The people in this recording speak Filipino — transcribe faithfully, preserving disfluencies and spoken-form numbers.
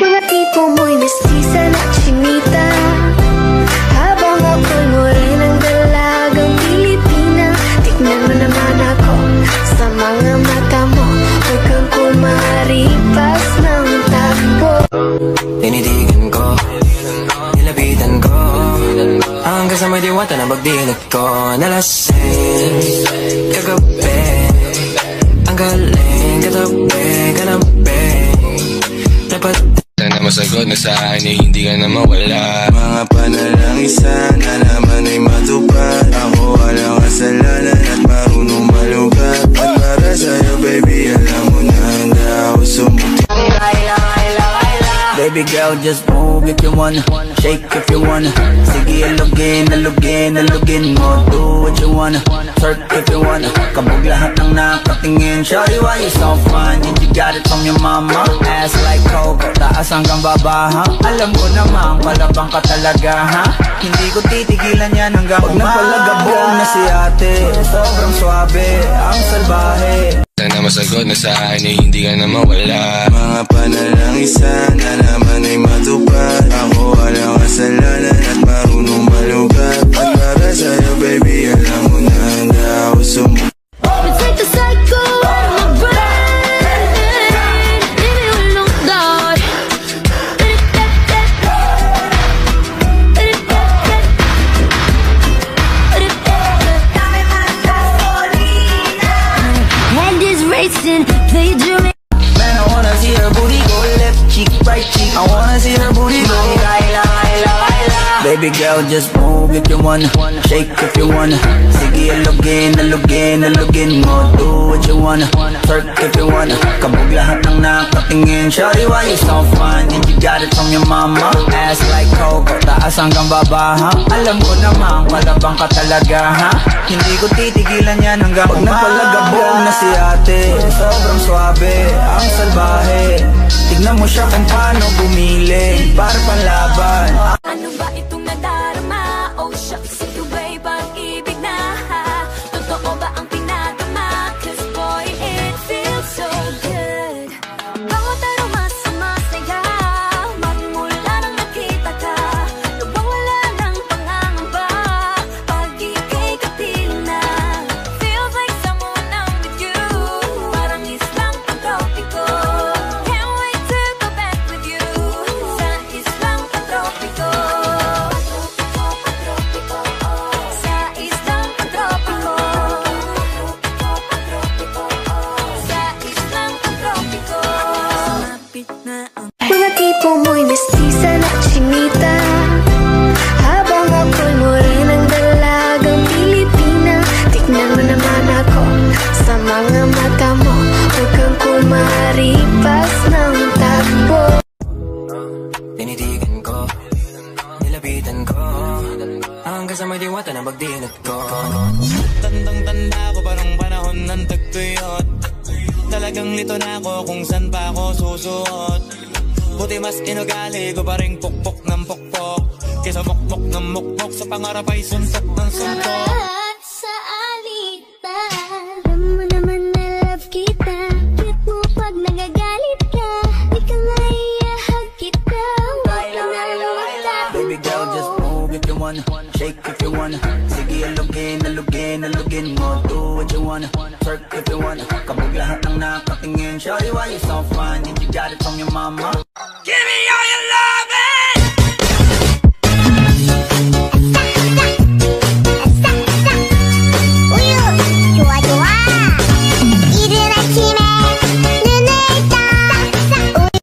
Mga tipo mo'y mestiza na chinita, habang ako'y morenang dalagang Pilipina. Tignan mo naman ako sa mga mata mo, huwag kang kumaripas ng takbo. Tinidigan ko, nilapitan ko, hanggang sa may diwata na pagdilat ko. Nalasing kagabi, ang galing katabi kanabi. Sana masagot na sa akin ay hindi ka na mawala. Mga panalangin sana naman ay matupad. Ako walang kasalanan at marunong malugat. At para sa'yo baby alam mo na handa ako sumuti. Baby girl just move if you wanna, shake if you wanna. Sige alugin, alugin, alugin mo. Do what you wanna, twerk if you wanna. Kabog lahat ng nakatingin. Shawty why you so fine? Did you got it from your mama? Ass like coke, taas hanggang baba ha? Alam ko naman, palabang ka talaga ha? Hindi ko titigilan yan hanggang umaga. Pag napalagabong na si ate, sobrang swabe, ang salbahe. Sana masagot na sa akin ay hindi ka na mawala. Mga panalangin sana naman ay matupad. Ako walang kasalanan at marunong malugat. At para sa'yo baby alam mo na handa ako sumulat. Baby girl, just move if you wanna, shake if you wanna. Sige, alugin, alugin, alugin mo. Do what you wanna, twerk if you wanna. Kabog lahat ng nakatingin. Shawty, why you so fine? Did you got it from your mama? Ass like coke, taas hanggang baba ha? Alam ko naman, malabang ka talaga ha? Hindi ko titigilan yan hanggang pag napalagabong na si ate. Sobrang swabe, ang salbahe. Tignan mo siya kung paano bumili, para panlaban. Ano ba ito? Kabog lahat ng nakatingin. Shawty, why you so fine? Did you got it from your mama?